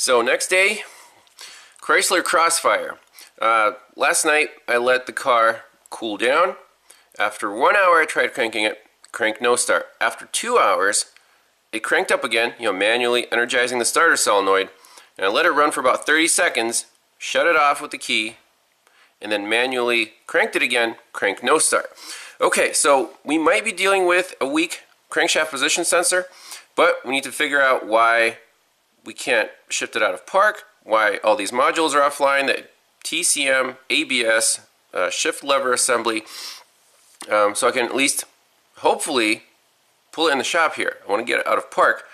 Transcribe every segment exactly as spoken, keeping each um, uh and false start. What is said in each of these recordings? So next day, Chrysler Crossfire. Uh, last night I let the car cool down. After one hour I tried cranking it, crank no start. After two hours it cranked up again, you know, manually energizing the starter solenoid, and I let it run for about thirty seconds, shut it off with the key, and then manually cranked it again, crank no start. Okay, so we might be dealing with a weak crankshaft position sensor, but we need to figure out why we can't shift it out of park, why all these modules are offline, that T C M, A B S, uh, shift lever assembly, um, so I can at least hopefully pull it in the shop here. I want to get it out of park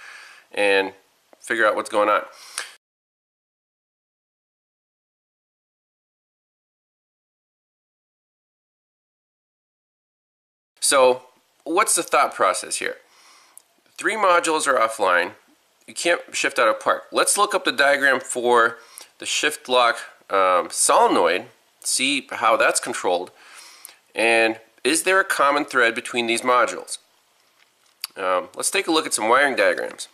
and figure out what's going on. So what's the thought process here? Three modules are offline. You can't shift out of park. Let's look up the diagram for the shift lock um, solenoid, see how that's controlled, and is there a common thread between these modules? Um, let's take a look at some wiring diagrams.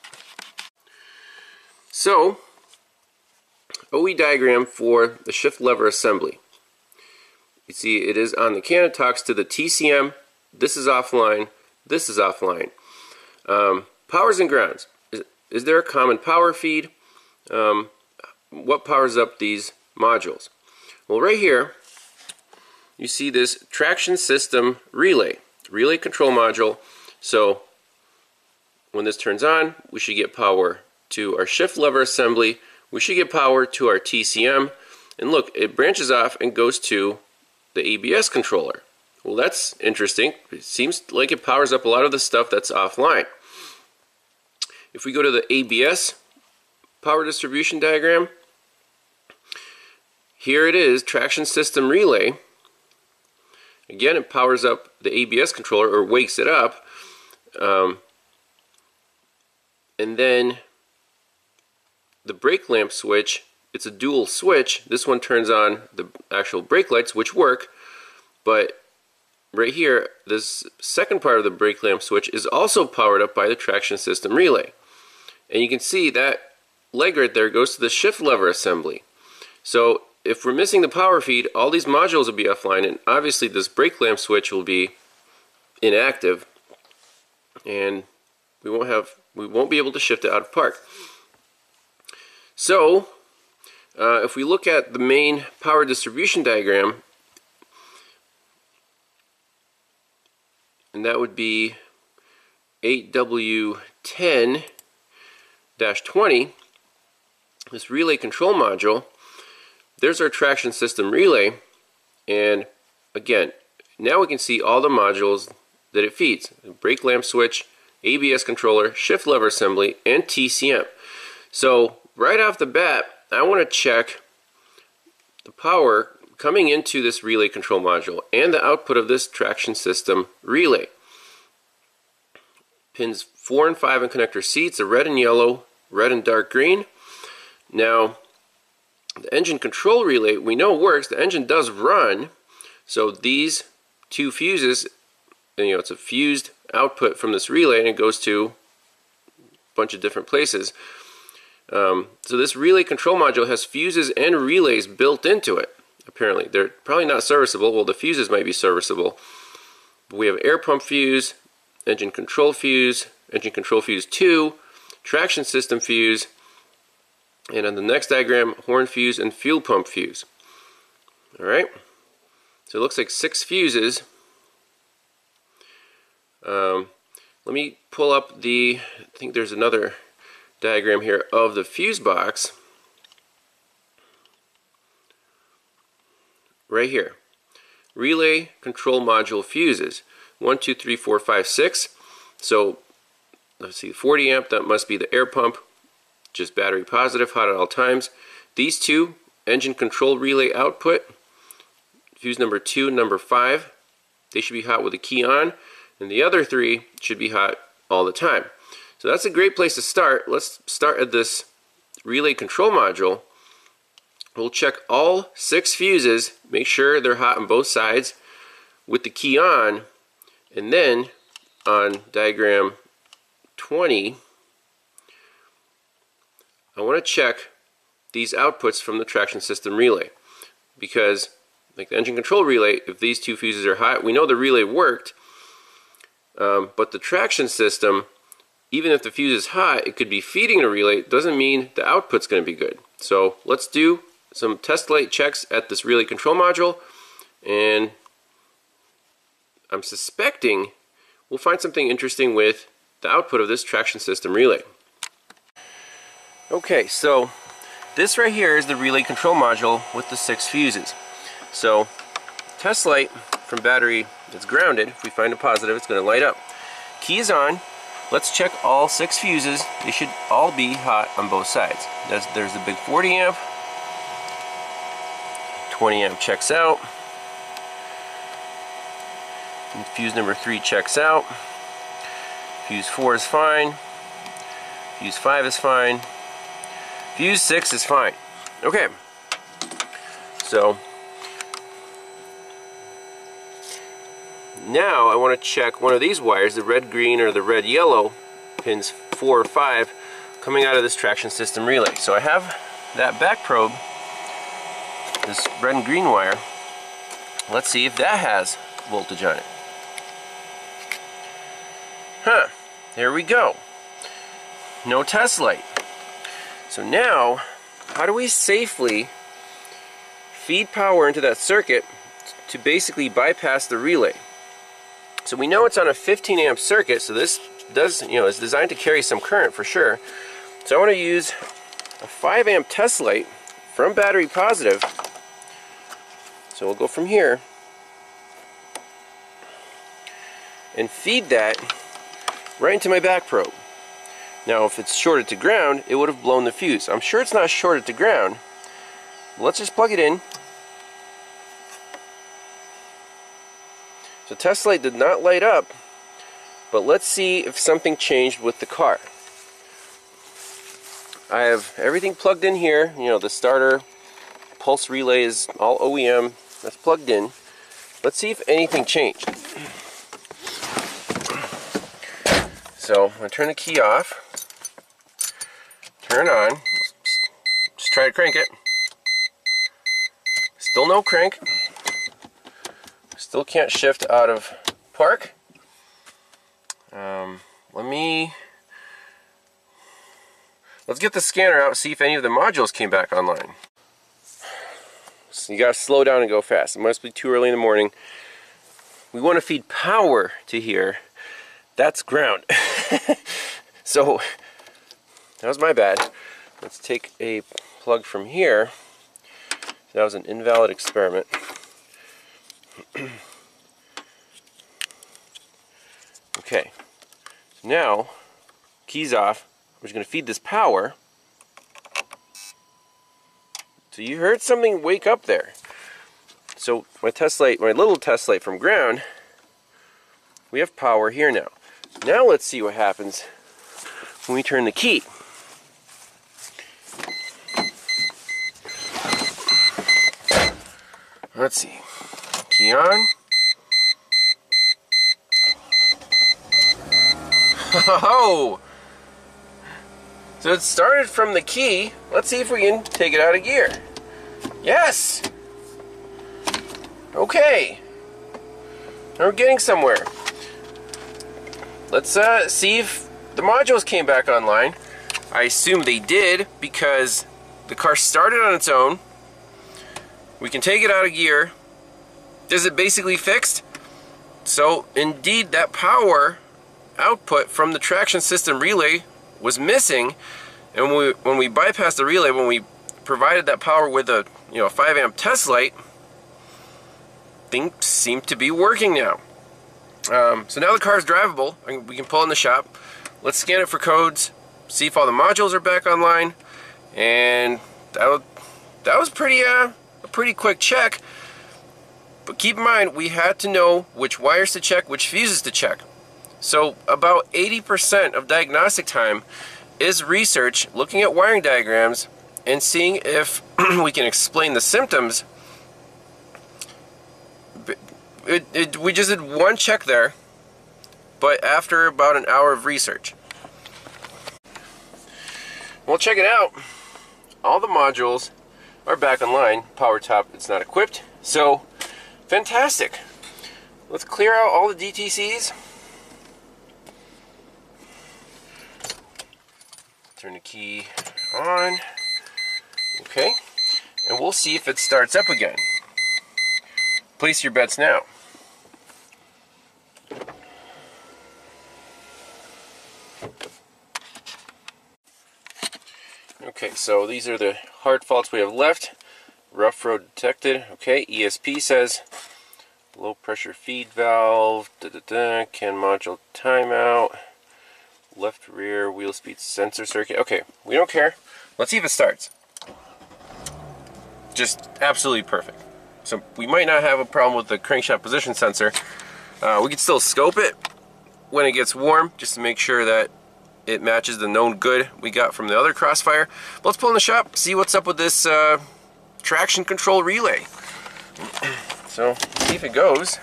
So, O E diagram for the shift lever assembly. You see it is on the can, it talks to the T C M. This is offline, this is offline. Um, powers and grounds. Is, is there a common power feed? Um, what powers up these modules? Well, right here, you see this traction system relay, relay control module. So when this turns on, we should get power to our shift lever assembly, we should get power to our T C M, and look, it branches off and goes to the A B S controller. Well, that's interesting. It seems like it powers up a lot of the stuff that's offline. If we go to the A B S power distribution diagram, here it is, traction system relay. Again, it powers up the A B S controller, or wakes it up, um, and then the brake lamp switch, it's a dual switch. This one turns on the actual brake lights, which work, but right here, this second part of the brake lamp switch is also powered up by the traction system relay. And you can see that leg right there goes to the shift lever assembly. So if we're missing the power feed, all these modules will be offline, and obviously this brake lamp switch will be inactive, and we won't have, we won't be able to shift it out of park. So uh, if we look at the main power distribution diagram, and that would be eight W ten dash twenty, this relay control module, there's our traction system relay, and again, now we can see all the modules that it feeds. Brake lamp switch, A B S controller, shift lever assembly, and T C M. So right off the bat, I want to check the power coming into this relay control module and the output of this traction system relay. Pins four and five in connector C, it's a red and yellow, red and dark green. Now, the engine control relay we know works, the engine does run, so these two fuses, you know, it's a fused output from this relay and it goes to a bunch of different places. Um, so this relay control module has fuses and relays built into it, apparently. They're probably not serviceable, well the fuses might be serviceable. But we have air pump fuse, engine control fuse, engine control fuse two, traction system fuse, and on the next diagram, horn fuse and fuel pump fuse. Alright, so it looks like six fuses. Um, let me pull up the, I think there's another diagram here of the fuse box. Right here. Relay control module fuses. One, two, three, four, five, six. So, let's see, forty amp, that must be the air pump. Just battery positive, hot at all times. These two, engine control relay output, fuse number two and number five, they should be hot with the key on, and the other three should be hot all the time. So that's a great place to start. Let's start at this relay control module. We'll check all six fuses, make sure they're hot on both sides with the key on, and then on diagram twenty, I want to check these outputs from the traction system relay, because like the engine control relay, if these two fuses are hot, we know the relay worked, um, but the traction system, even if the fuse is hot, it could be feeding a relay. It doesn't mean the output's going to be good. So let's do some test light checks at this relay control module, and I'm suspecting we'll find something interesting with the output of this traction system relay. Okay, so this right here is the relay control module with the six fuses. So test light from battery that's grounded, if we find a positive, it's going to light up. Key is on. Let's check all six fuses. They should all be hot on both sides. That's, there's the big forty amp. twenty amp checks out. And fuse number three checks out. Fuse four is fine. Fuse five is fine. Fuse six is fine. Okay. So now I want to check one of these wires, the red green or the red yellow pins four or five, coming out of this traction system relay. So I have that back probe, this red and green wire. Let's see if that has voltage on it. Huh, there we go. No test light. So now, how do we safely feed power into that circuit to basically bypass the relay? So we know it's on a fifteen amp circuit, so this does, you know, is designed to carry some current for sure. So I want to use a five amp test light from battery positive. So we'll go from here and feed that right into my back probe. Now if it's shorted to ground, it would have blown the fuse. I'm sure it's not shorted to ground. Let's just plug it in. So test light did not light up, but let's see if something changed with the car. I have everything plugged in here. You know, the starter, pulse relay is all O E M. That's plugged in. Let's see if anything changed. So I'm going to turn the key off, turn it on, just try to crank it. Still no crank, still can't shift out of park. Um, let me, let's get the scanner out and see if any of the modules came back online. So you got to slow down and go fast. It must be too early in the morning. We want to feed power to here. That's ground. So that was my bad. Let's take a plug from here. That was an invalid experiment. Okay, so now keys off. I'm just going to feed this power. So you heard something wake up there. So my test light, my little test light from ground, we have power here now. Now let's see what happens when we turn the key. Let's see. Key on. Oh! So it started from the key. Let's see if we can take it out of gear. Yes! Okay. Now we're getting somewhere. Let's uh, see if the modules came back online. I assume they did, because the car started on its own. We can take it out of gear. Is it basically fixed? So indeed that power output from the traction system relay was missing, and when we, when we bypassed the relay, when we provided that power with a you know a five amp test light, things seem to be working now. Um, so now the car is drivable. We can pull in the shop. Let's scan it for codes, see if all the modules are back online, and that, that was pretty uh, a pretty quick check. But keep in mind, we had to know which wires to check, which fuses to check. So about eighty percent of diagnostic time is research, looking at wiring diagrams and seeing if we can explain the symptoms. It, it, we just did one check there, but after about an hour of research. We'll check it out. all the modules are back online. Power top, it's not equipped. So, fantastic. Let's clear out all the D T Cs. Turn the key on. Okay. And we'll see if it starts up again. Place your bets now. Okay, so these are the hard faults we have left. Rough road detected. Okay, E S P says low pressure feed valve, da da da, can module timeout, left rear wheel speed sensor circuit. Okay, we don't care. Let's see if it starts. Just absolutely perfect. So we might not have a problem with the crankshaft position sensor. Uh, we can still scope it when it gets warm just to make sure that it matches the known good we got from the other Crossfire. But let's pull in the shop, see what's up with this uh, traction control relay. So, see if it goes.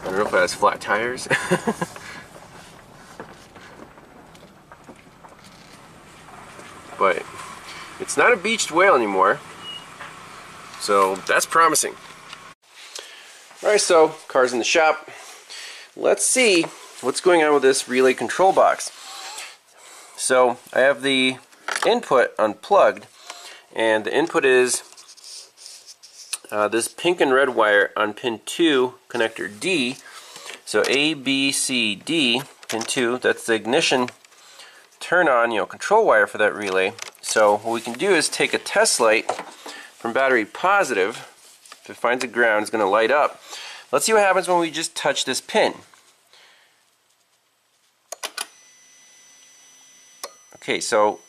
I don't know if it has flat tires. But it's not a beached whale anymore, so that's promising. Alright, so car's in the shop. Let's see what's going on with this relay control box. So I have the input unplugged, and the input is uh, this pink and red wire on pin two, connector D. So A, B, C, D, pin two, that's the ignition turn on, you know, control wire for that relay. So what we can do is take a test light from battery positive. If it finds the ground, it's going to light up. Let's see what happens when we just touch this pin. Okay, so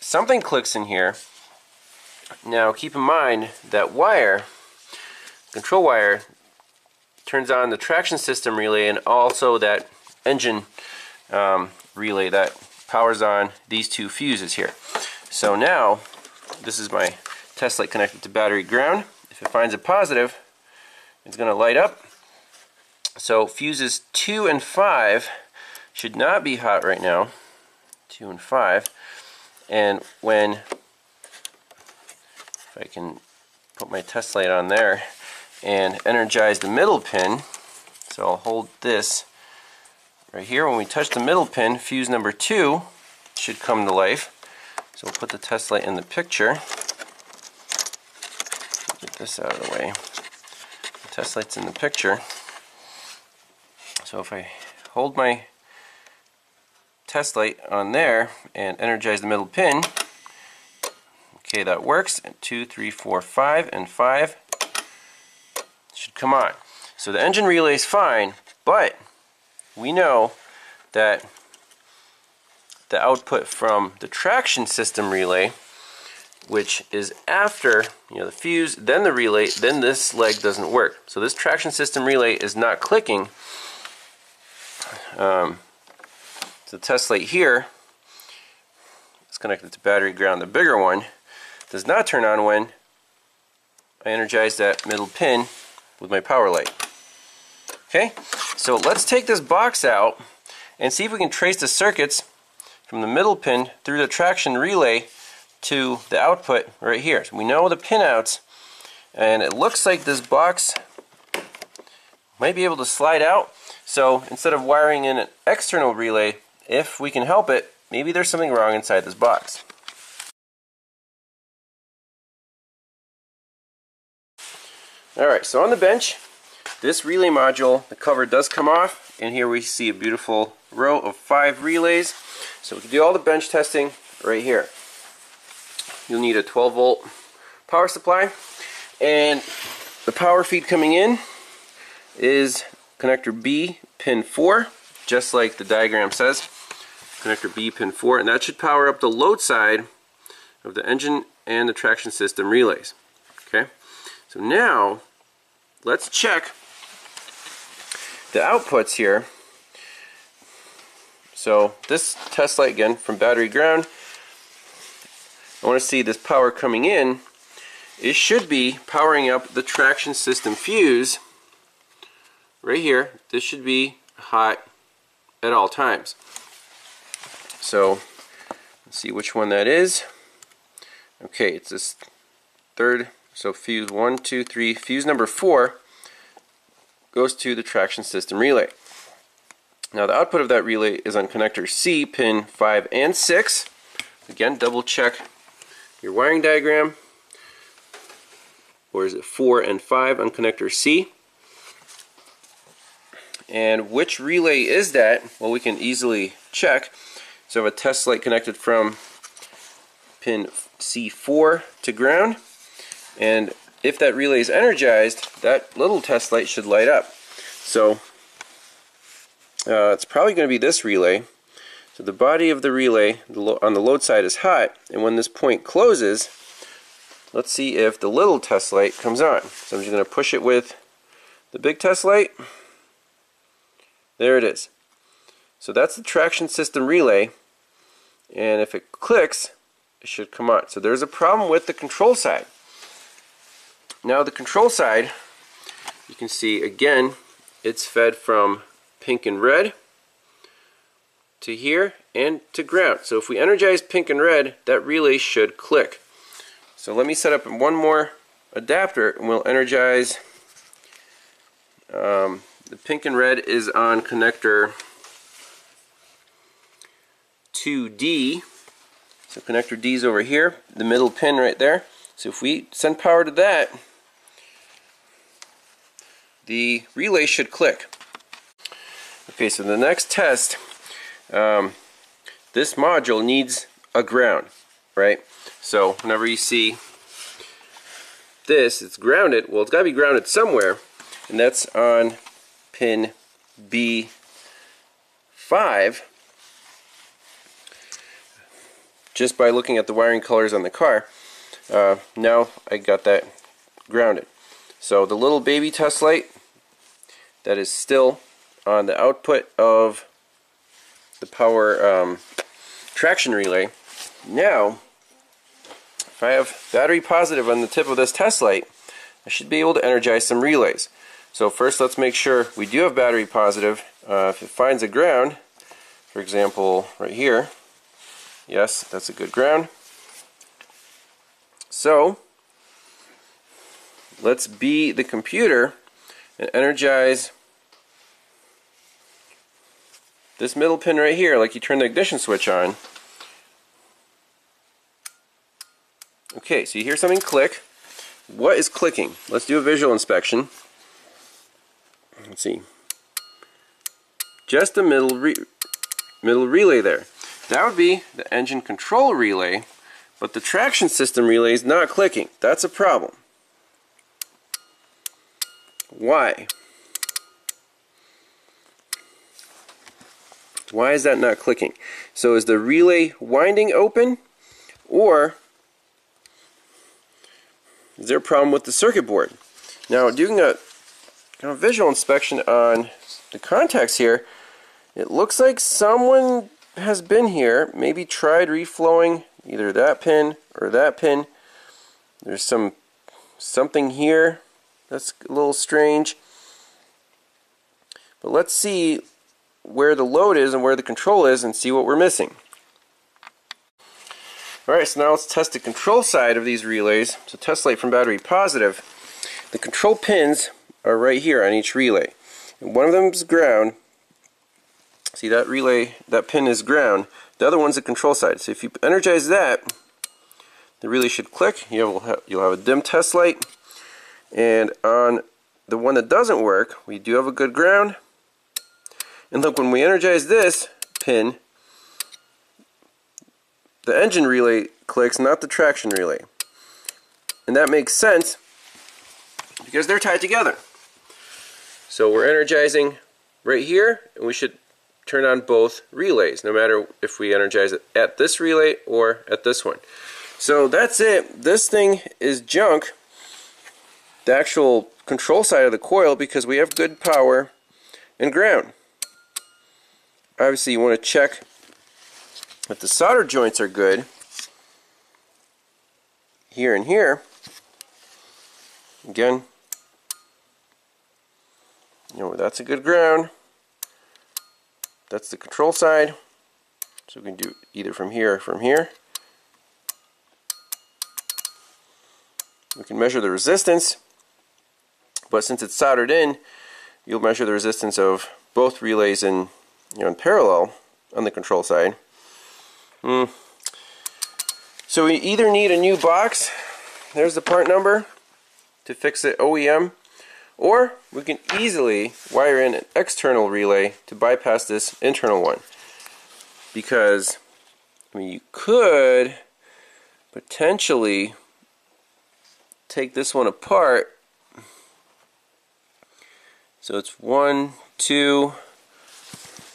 something clicks in here. Now keep in mind that wire, control wire, turns on the traction system relay and also that engine um, relay that powers on these two fuses here. So now, this is my test light connected to battery ground. If it finds a positive, it's going to light up. So fuses two and five should not be hot right now. Two and five. And when, if I can put my test light on there and energize the middle pin, so I'll hold this right here, when we touch the middle pin, fuse number two should come to life. So we'll put the test light in the picture. Get this out of the way. The test light's in the picture. So if I hold my test light on there and energize the middle pin, okay, that works. And two, three, four, five, and five should come on. So the engine relay is fine, but we know that the output from the traction system relay, which is after, you know, the fuse, then the relay, then this leg, doesn't work. So this traction system relay is not clicking. Um, the test light here, it's connected to battery ground, the bigger one, does not turn on when I energize that middle pin with my power light. Okay, so let's take this box out and see if we can trace the circuits from the middle pin through the traction relay to the output right here. So we know the pinouts, and it looks like this box might be able to slide out. So instead of wiring in an external relay, if we can help it, maybe there's something wrong inside this box. Alright, so on the bench, this relay module, the cover does come off, and here we see a beautiful row of five relays. So we can do all the bench testing right here. You'll need a twelve volt power supply, and the power feed coming in is connector B pin four, just like the diagram says, connector B pin four, and that should power up the load side of the engine and the traction system relays. Okay, so now let's check the outputs here. So this test light again from battery ground I want to see this power coming in. It should be powering up the traction system fuse right here. This should be hot at all times. So let's see which one that is. Okay, it's this third, so fuse one, two, three, fuse number four goes to the traction system relay. Now the output of that relay is on connector C, pin five and six. Again, double check your wiring diagram. Or is it four and five on connector C? And which relay is that? Well, we can easily check. So I have a test light connected from pin C four to ground, and if that relay is energized, that little test light should light up. So uh, it's probably going to be this relay. So the body of the relay on the load side is hot, and when this point closes, let's see if the little test light comes on. So I'm just going to push it with the big test light. There it is. So that's the traction system relay, and if it clicks, it should come on. So there's a problem with the control side. Now the control side, you can see again, it's fed from pink and red to here and to ground. So if we energize pink and red, that relay should click. So let me set up one more adapter and we'll energize. Um, the pink and red is on connector two D. So connector D is over here, the middle pin right there. So if we send power to that, the relay should click. Okay, so the next test, um, this module needs a ground, right? So whenever you see this, it's grounded. Well, it's got to be grounded somewhere, and that's on pin B five. Just by looking at the wiring colors on the car, uh, now I got that grounded. So the little baby test light that is still on the output of the power um, traction relay. Now, if I have battery positive on the tip of this test light, I should be able to energize some relays. So first, let's make sure we do have battery positive. Uh, if it finds a ground, for example, right here. Yes, that's a good ground. So let's be the computer and energize this middle pin right here, like you turn the ignition switch on. Okay, so you hear something click. What is clicking? Let's do a visual inspection. Let's see. Just the middle re middle relay there. That would be the engine control relay, but the traction system relay is not clicking. That's a problem. Why? Why is that not clicking? So is the relay winding open, or is there a problem with the circuit board? Now, doing a kind of visual inspection on the contacts here, it looks like someone has been here, maybe tried reflowing either that pin or that pin. There's some something here that's a little strange. But let's see where the load is and where the control is and see what we're missing. Alright, so now let's test the control side of these relays. So test light from battery positive. The control pins are right here on each relay. And one of them is ground. See, that relay, that pin is ground. The other one's the control side. So if you energize that, the relay should click. You'll have, you'll have a dim test light. And on the one that doesn't work, we do have a good ground. And look, when we energize this pin, the engine relay clicks, not the traction relay. And that makes sense because they're tied together. So we're energizing right here, and we should turn on both relays, no matter if we energize it at this relay or at this one. So that's it. This thing is junk, the actual control side of the coil, because we have good power and ground. Obviously you want to check if the solder joints are good, here and here. Again, you know, that's a good ground. That's the control side. So we can do either from here or from here. We can measure the resistance, but since it's soldered in, you'll measure the resistance of both relays in, you know, in parallel on the control side. Mm. So we either need a new box, there's the part number, to fix it O E M, or we can easily wire in an external relay to bypass this internal one. Because, I mean, you could potentially take this one apart. So it's one, two,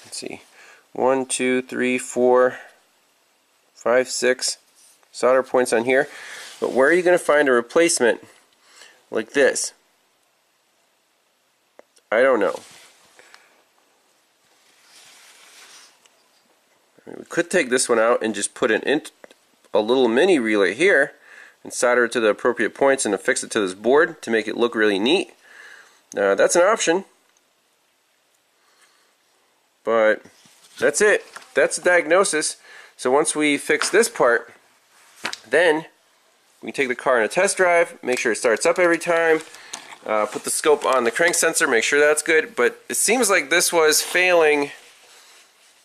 let's see, one, two, three, four, five, six solder points on here. But where are you going to find a replacement like this? I don't know. I mean, we could take this one out and just put an in a little mini relay here and solder it to the appropriate points and affix it to this board to make it look really neat. Now that's an option, but that's it. That's the diagnosis. So once we fix this part, then we can take the car on a test drive, make sure it starts up every time, uh, put the scope on the crank sensor, make sure that's good. But it seems like this was failing.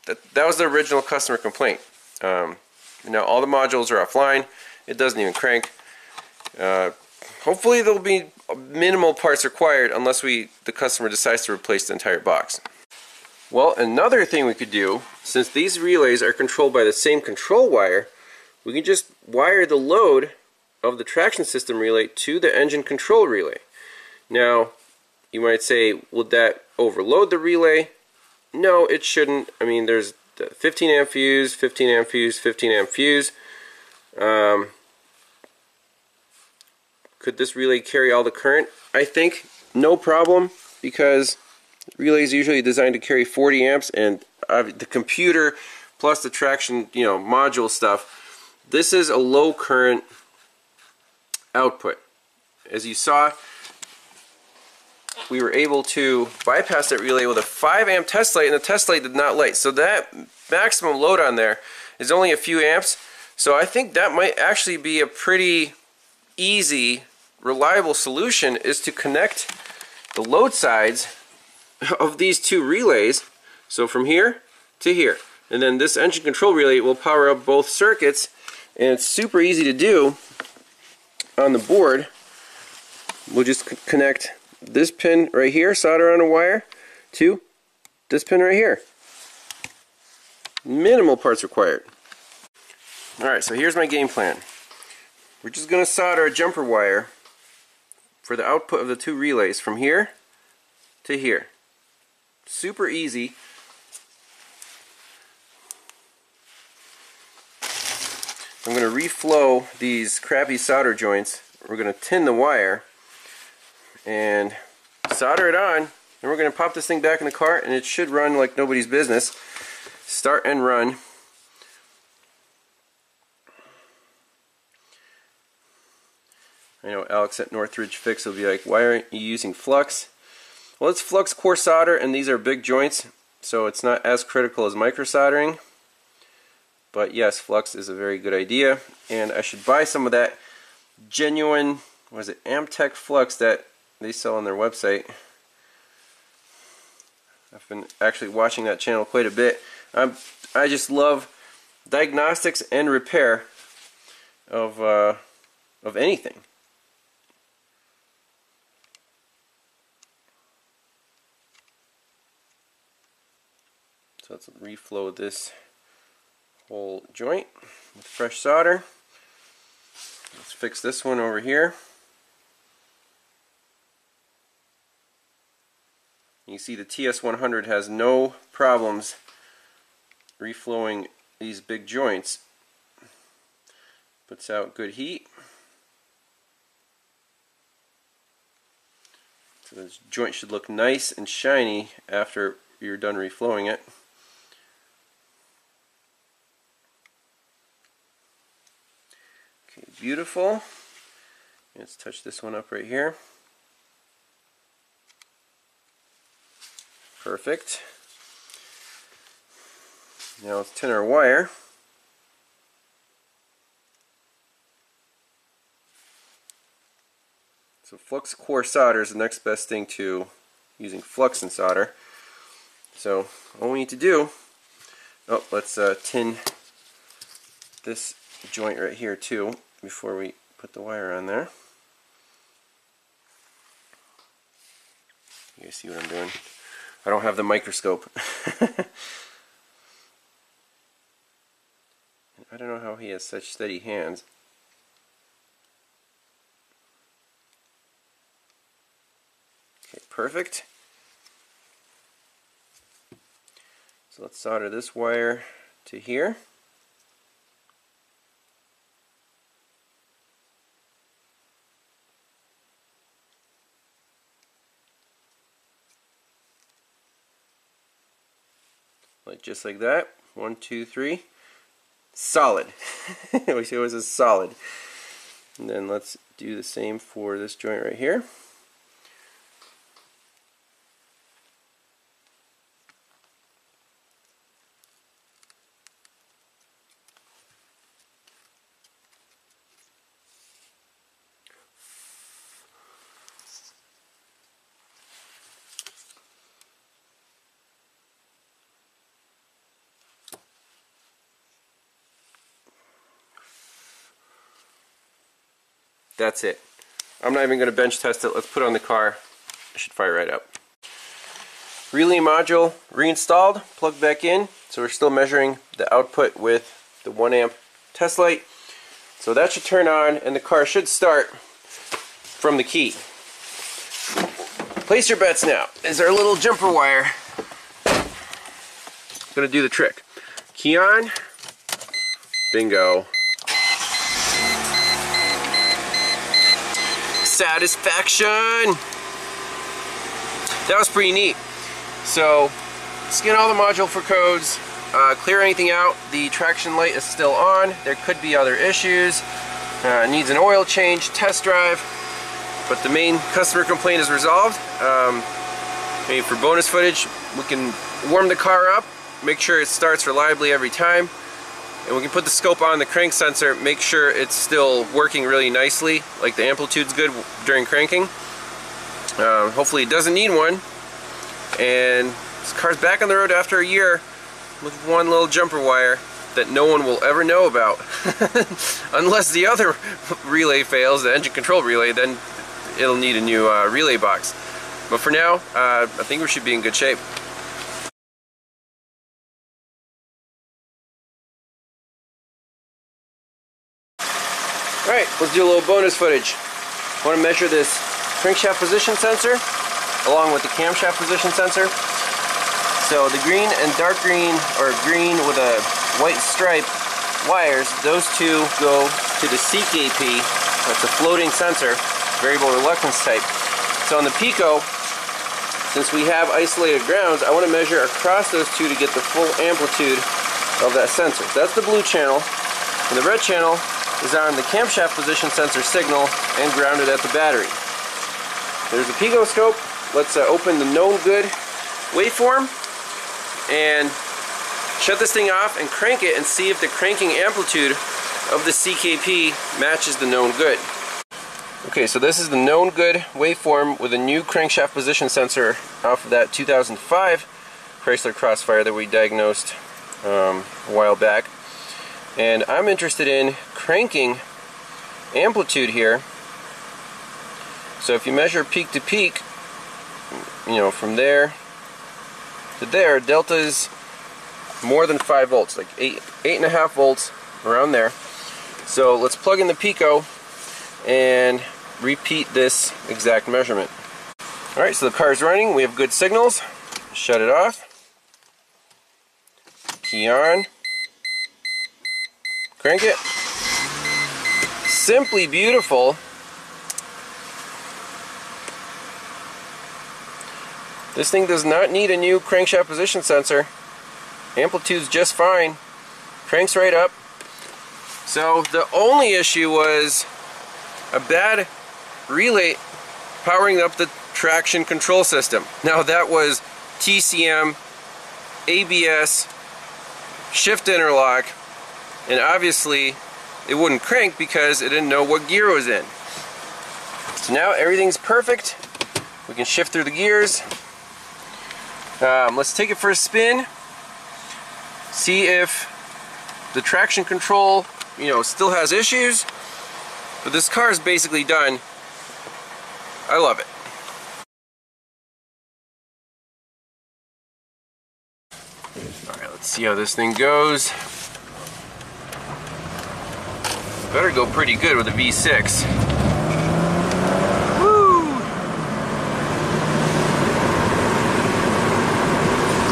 That, that was the original customer complaint. Um, now all the modules are offline. It doesn't even crank. Uh, hopefully there'll be minimal parts required unless we the customer decides to replace the entire box. Well, another thing we could do, since these relays are controlled by the same control wire, we can just wire the load of the traction system relay to the engine control relay. Now, you might say, would that overload the relay? No, it shouldn't. I mean, there's the fifteen amp fuse, fifteen amp fuse, fifteen amp fuse. Um, could this relay carry all the current? I think no problem, because relays usually designed to carry forty amps, and uh, the computer plus the traction, you know, module stuff. This is a low current output. As you saw, we were able to bypass that relay with a five amp test light, and the test light did not light. So that maximum load on there is only a few amps. So I think that might actually be a pretty easy, reliable solution, is to connect the load sides of these two relays. So from here to here. And then this engine control relay will power up both circuits, and it's super easy to do on the board. We'll just connect this pin right here, solder on a wire, to this pin right here. Minimal parts required. Alright, so here's my game plan. We're just going to solder a jumper wire for the output of the two relays from here to here. Super easy. I'm going to reflow these crappy solder joints. We're going to tin the wire and solder it on, and we're going to pop this thing back in the cart, and it should run like nobody's business. Start and run. I know Alex at Northridge Fix will be like, why aren't you using flux? Well, it's flux core solder, and these are big joints, so it's not as critical as micro soldering. But yes, flux is a very good idea, and I should buy some of that genuine, what is it, Amtech flux that they sell on their website. I've been actually watching that channel quite a bit. I'm, I just love diagnostics and repair of, uh, of anything. So let's reflow this whole joint with fresh solder. Let's fix this one over here. You see the T S one hundred has no problems reflowing these big joints. Puts out good heat. So this joint should look nice and shiny after you're done reflowing it. Beautiful. Let's touch this one up right here. Perfect. Now let's tin our wire. So flux core solder is the next best thing to using flux and solder. So all we need to do, oh, let's uh, tin this joint right here too before we put the wire on there. You guys see what I'm doing? I don't have the microscope. I don't know how he has such steady hands. Perfect. So let's solder this wire to here. Like just like that. One, two, three. Solid. We see it was a solid. And then let's do the same for this joint right here. That's it. I'm not even going to bench test it. Let's put it on the car. It should fire right up. Relay module reinstalled, plugged back in. So we're still measuring the output with the one amp test light. So that should turn on and the car should start from the key. Place your bets now. Is our little jumper wire going to do the trick? Key on. Bingo. Satisfaction! That was pretty neat. So, scan all the module for codes, uh, clear anything out. The traction light is still on. There could be other issues. Uh, needs an oil change, test drive. But the main customer complaint is resolved. Um, maybe for bonus footage, we can warm the car up, make sure it starts reliably every time. And we can put the scope on the crank sensor, make sure it's still working really nicely, like the amplitude's good during cranking. Um, hopefully it doesn't need one. And this car's back on the road after a year with one little jumper wire that no one will ever know about. Unless the other relay fails, the engine control relay, then it'll need a new uh, relay box. But for now, uh, I think we should be in good shape. Alright, let's do a little bonus footage. I want to measure this crankshaft position sensor along with the camshaft position sensor. So the green and dark green, or green with a white stripe wires, those two go to the C K P. That's a floating sensor, variable reluctance type. So on the Pico, since we have isolated grounds, I want to measure across those two to get the full amplitude of that sensor. So that's the blue channel, and the red channel is on the camshaft position sensor signal and grounded at the battery. There's the PicoScope. Let's uh, open the known good waveform and shut this thing off and crank it and see if the cranking amplitude of the C K P matches the known good. Okay, so this is the known good waveform with a new crankshaft position sensor off of that two thousand five Chrysler Crossfire that we diagnosed um, a while back. And I'm interested in cranking amplitude here. So if you measure peak to peak, you know, from there to there, delta is more than five volts, like eight, eight and a half volts, around there. So let's plug in the Pico and repeat this exact measurement. All right, so the car's running. We have good signals. Shut it off. Key on. Crank it. Simply beautiful. This thing does not need a new crankshaft position sensor. Amplitude's just fine. Cranks right up. So the only issue was a bad relay powering up the traction control system. Now that was T C M, A B S, shift interlock, and obviously it wouldn't crank because it didn't know what gear it was in. So now everything's perfect. We can shift through the gears. Um, let's take it for a spin, see if the traction control, you know, still has issues, but this car is basically done. I love it. Alright, let's see how this thing goes. Better go pretty good with a V six. Woo!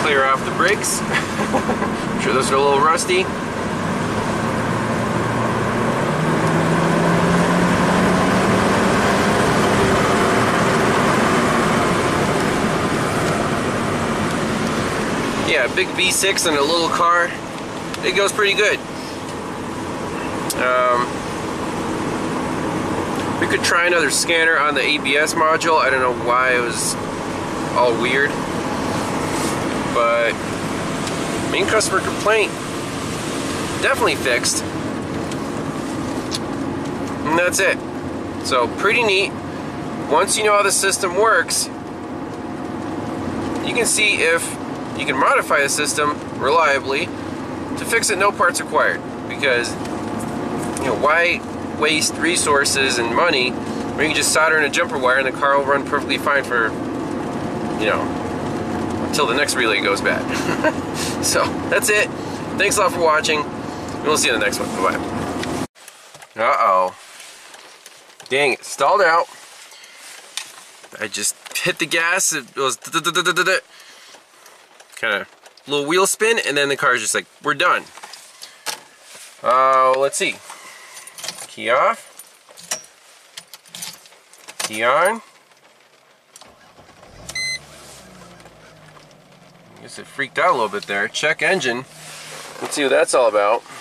Clear off the brakes. I'm sure those are a little rusty. Yeah, a big V six and a little car, it goes pretty good. Um, we could try another scanner on the A B S module. I don't know why it was all weird, but main customer complaint definitely fixed, and that's it. So pretty neat. Once you know how the system works, you can see if you can modify the system reliably to fix it, no parts required, because, you know, why waste resources and money when you can just solder in a jumper wire and the car will run perfectly fine for, you know, until the next relay goes bad. So that's it. Thanks a lot for watching, and we'll see you in the next one. Bye-bye. Uh-oh. Dang it, stalled out. I just hit the gas, it was kind of little wheel spin, and then the car is just like, we're done. Uh, let's see. Key off. Key on. I guess it freaked out a little bit there. Check engine. Let's see what that's all about.